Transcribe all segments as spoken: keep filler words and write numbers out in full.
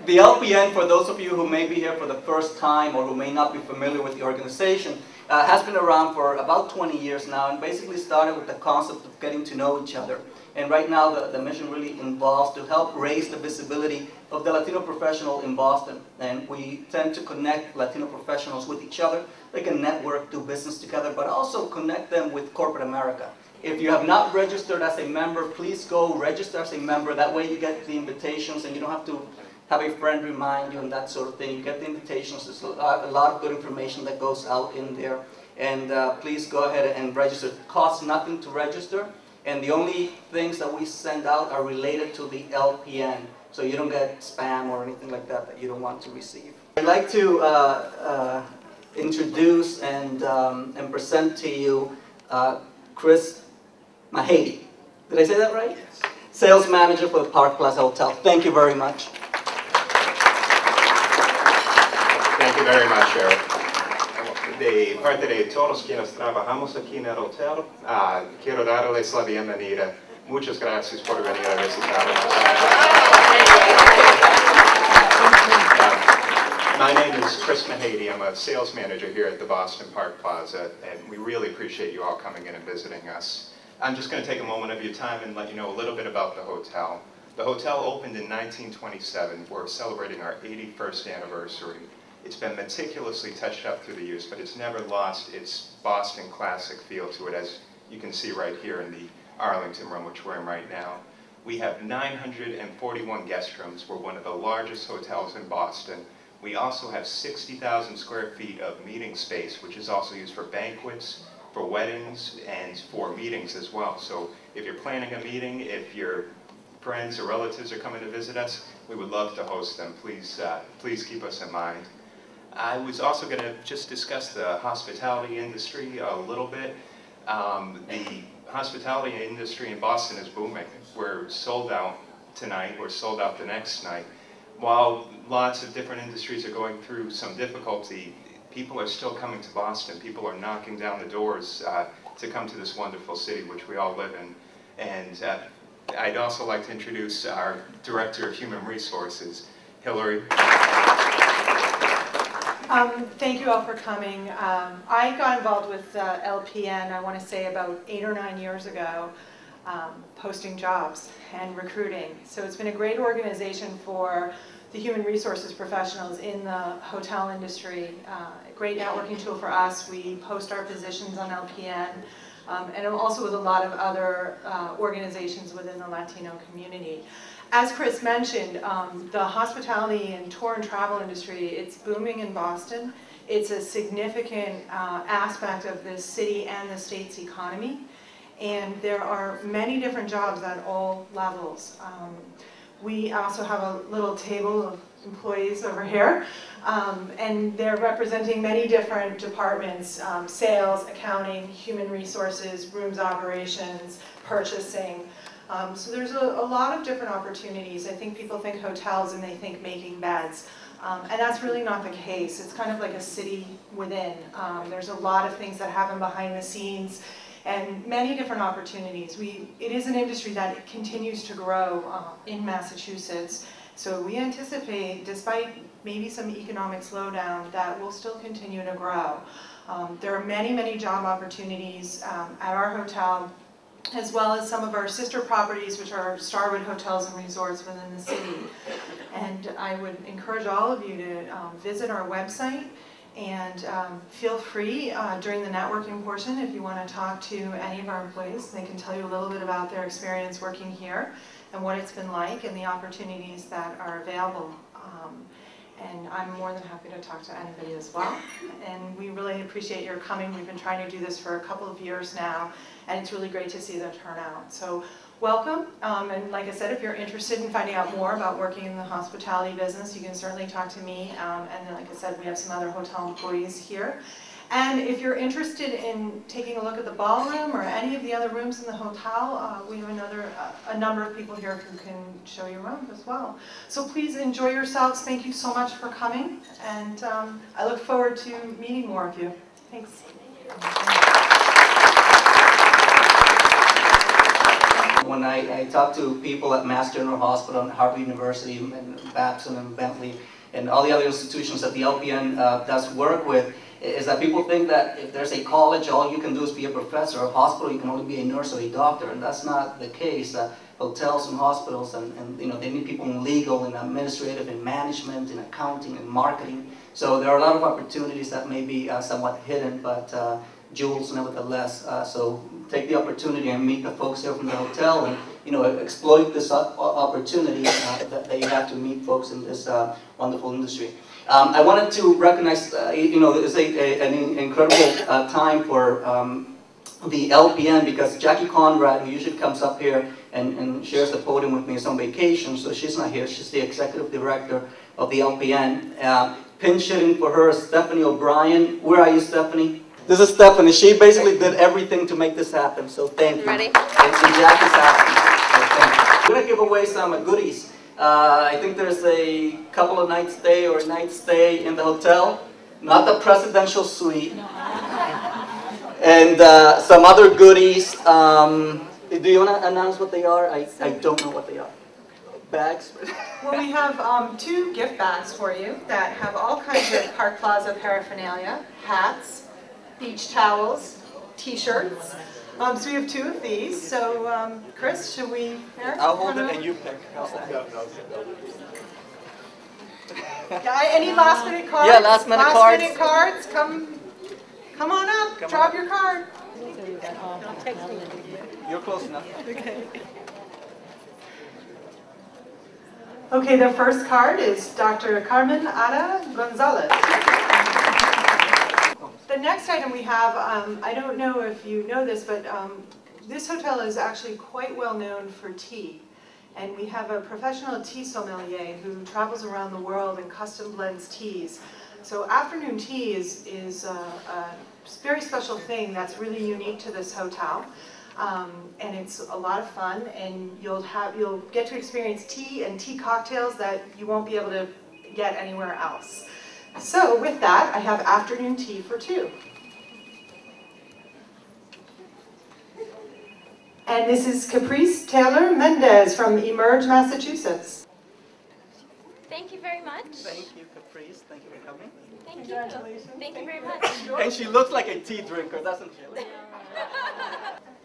The L P N, for those of you who may be here for the first time or who may not be familiar with the organization, uh, has been around for about twenty years now, and basically started with the concept of getting to know each other. And right now the, the mission really involves to help raise the visibility of the Latino professional in Boston. And we tend to connect Latino professionals with each other. They can network, do business together, but also connect them with corporate America. If you have not registered as a member, please go register as a member. That way you get the invitations and you don't have to have a friend remind you and that sort of thing. You get the invitations. There's a lot of good information that goes out in there. And uh, please go ahead and register. It costs nothing to register. And the only things that we send out are related to the L P N. So you don't get spam or anything like that that you don't want to receive. I'd like to uh, uh, introduce and, um, and present to you uh, Chris Mahady. Did I say that right? Yes. Sales Manager for the Park Plaza Hotel. Thank you very much. Thank you very much, Eric. De parte de todos quienes trabajamos aquí en el hotel, uh, quiero darles la bienvenida. Muchas gracias por venir a visitarnos. Uh, my name is Chris Mahady. I'm a sales manager here at the Boston Park Plaza, and we really appreciate you all coming in and visiting us. I'm just going to take a moment of your time and let you know a little bit about the hotel. The hotel opened in nineteen twenty-seven. We're celebrating our eighty-first anniversary. It's been meticulously touched up through the years, but it's never lost its Boston classic feel to it, as you can see right here in the Arlington room, which we're in right now. We have nine hundred forty-one guest rooms. We're one of the largest hotels in Boston. We also have sixty thousand square feet of meeting space, which is also used for banquets, for weddings, and for meetings as well. So if you're planning a meeting, if you're friends or relatives are coming to visit us, we would love to host them. Please, uh, please keep us in mind. I was also going to just discuss the hospitality industry a little bit. Um, the hospitality industry in Boston is booming. We're sold out tonight, we're sold out the next night. While lots of different industries are going through some difficulty, people are still coming to Boston. People are knocking down the doors uh, to come to this wonderful city, which we all live in. And uh, I'd also like to introduce our Director of Human Resources, Hillary. Um, thank you all for coming. Um, I got involved with uh, L P N, I want to say about eight or nine years ago, um, posting jobs and recruiting. So it's been a great organization for the human resources professionals in the hotel industry. Uh, a great networking tool for us. We post our positions on L P N, um, and also with a lot of other uh, organizations within the Latino community. As Chris mentioned, um, the hospitality and tour and travel industry, it's booming in Boston. It's a significant uh, aspect of the city and the state's economy. And there are many different jobs at all levels. Um, we also have a little table of employees over here, um, and they're representing many different departments, um, sales, accounting, human resources, rooms operations, purchasing. Um, so there's a, a lot of different opportunities. I think people think hotels and they think making beds, um, and that's really not the case. It's kind of like a city within. Um, there's a lot of things that happen behind the scenes and many different opportunities. We, it is an industry that continues to grow uh, in Massachusetts, so we anticipate, despite maybe some economic slowdown, that will still continue to grow. Um, there are many, many job opportunities um, at our hotel, as well as some of our sister properties, which are Starwood hotels and resorts within the city. And I would encourage all of you to um, visit our website and um, feel free uh, during the networking portion if you want to talk to any of our employees. They can tell you a little bit about their experience working here and what it's been like and the opportunities that are available. Um, and I'm more than happy to talk to anybody as well. And we really appreciate your coming. We've been trying to do this for a couple of years now, and it's really great to see the turnout. So welcome, um, and like I said, if you're interested in finding out more about working in the hospitality business, you can certainly talk to me, um, and then, like I said, we have some other hotel employees here. And if you're interested in taking a look at the ballroom or any of the other rooms in the hotel, uh, we have another uh, a number of people here who can show you around as well. So please enjoy yourselves. Thank you so much for coming, and um, I look forward to meeting more of you. Thanks. When I, I talk to people at Mass General Hospital and Harvard University and Babson and Bentley and all the other institutions that the L P N uh, does work with, is that people think that if there's a college, all you can do is be a professor. A hospital, you can only be a nurse or a doctor, and that's not the case. Uh, hotels and hospitals, and, and you know, they need people in legal, in administrative, in management, in accounting, in marketing. So there are a lot of opportunities that may be uh, somewhat hidden, but uh, jewels nevertheless. Uh, so take the opportunity and meet the folks here from the hotel, and you know, exploit this opportunity uh, that, that you have to meet folks in this uh, wonderful industry. Um, I wanted to recognize, uh, you know, it's a, a, an incredible uh, time for um, the L P N, because Jackie Conrad, who usually comes up here and, and shares the podium with me, is on vacation, so she's not here. She's the executive director of the L P N. Uh, pinch-hitting for her is Stephanie O'Brien. Where are you, Stephanie? This is Stephanie. She basically did everything to make this happen, so thank you. Ready? And so Jackie's happy. So we're going to give away some goodies. Uh, I think there's a couple of nights stay or night stay in the hotel, not the presidential suite, and uh, some other goodies. Um, do you want to announce what they are? I, I don't know what they are. Bags? Well, we have um, two gift bags for you that have all kinds of Park Plaza paraphernalia, hats, beach towels, t-shirts. Um, so we have two of these. So, um, Chris, should we? Eric, I'll hold it and you pick. No, no, no, no. Any last minute cards? Yeah, last minute last cards. Last minute cards. Come, come on up. Come Drop on. your card. You're close enough. Okay. Okay. The first card is Doctor Carmen Ara Gonzalez. The next item we have, um, I don't know if you know this, but um, this hotel is actually quite well known for tea. And we have a professional tea sommelier who travels around the world and custom blends teas. So afternoon tea is, is a, a very special thing that's really unique to this hotel. Um, and it's a lot of fun, and you'll, have, you'll get to experience tea and tea cocktails that you won't be able to get anywhere else. So with that, I have afternoon tea for two. And this is Caprice Taylor-Mendez from Emerge, Massachusetts. Thank you very much. Thank you, Caprice. Thank you for coming. Thank you. Thank you very much. And she looks like a tea drinker, doesn't she?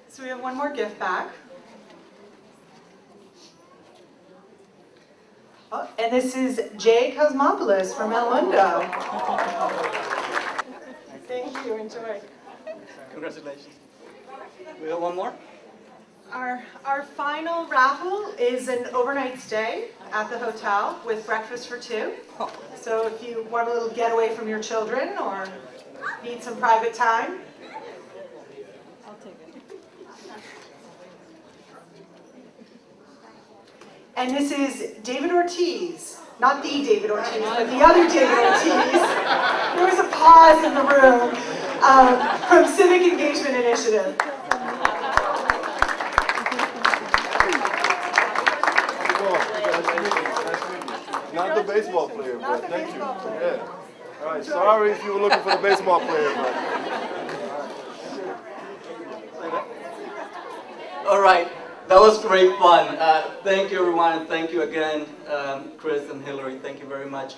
So we have one more gift back. Oh, and this is Jay Cosmopoulos from El Mundo. Thank you, enjoy. Congratulations. We have one more? Our, our final raffle is an overnight stay at the hotel with breakfast for two. So if you want a little getaway from your children or need some private time. I'll take it. And this is David Ortiz, not the David Ortiz, but the other David Ortiz. There was a pause in the room um, from Civic Engagement Initiative. Not the baseball player, but thank you. Yeah. All right, sorry if you were looking for the baseball player, but. All right. That was great fun. Uh, thank you, everyone, and thank you again, um, Chris and Hillary. Thank you very much.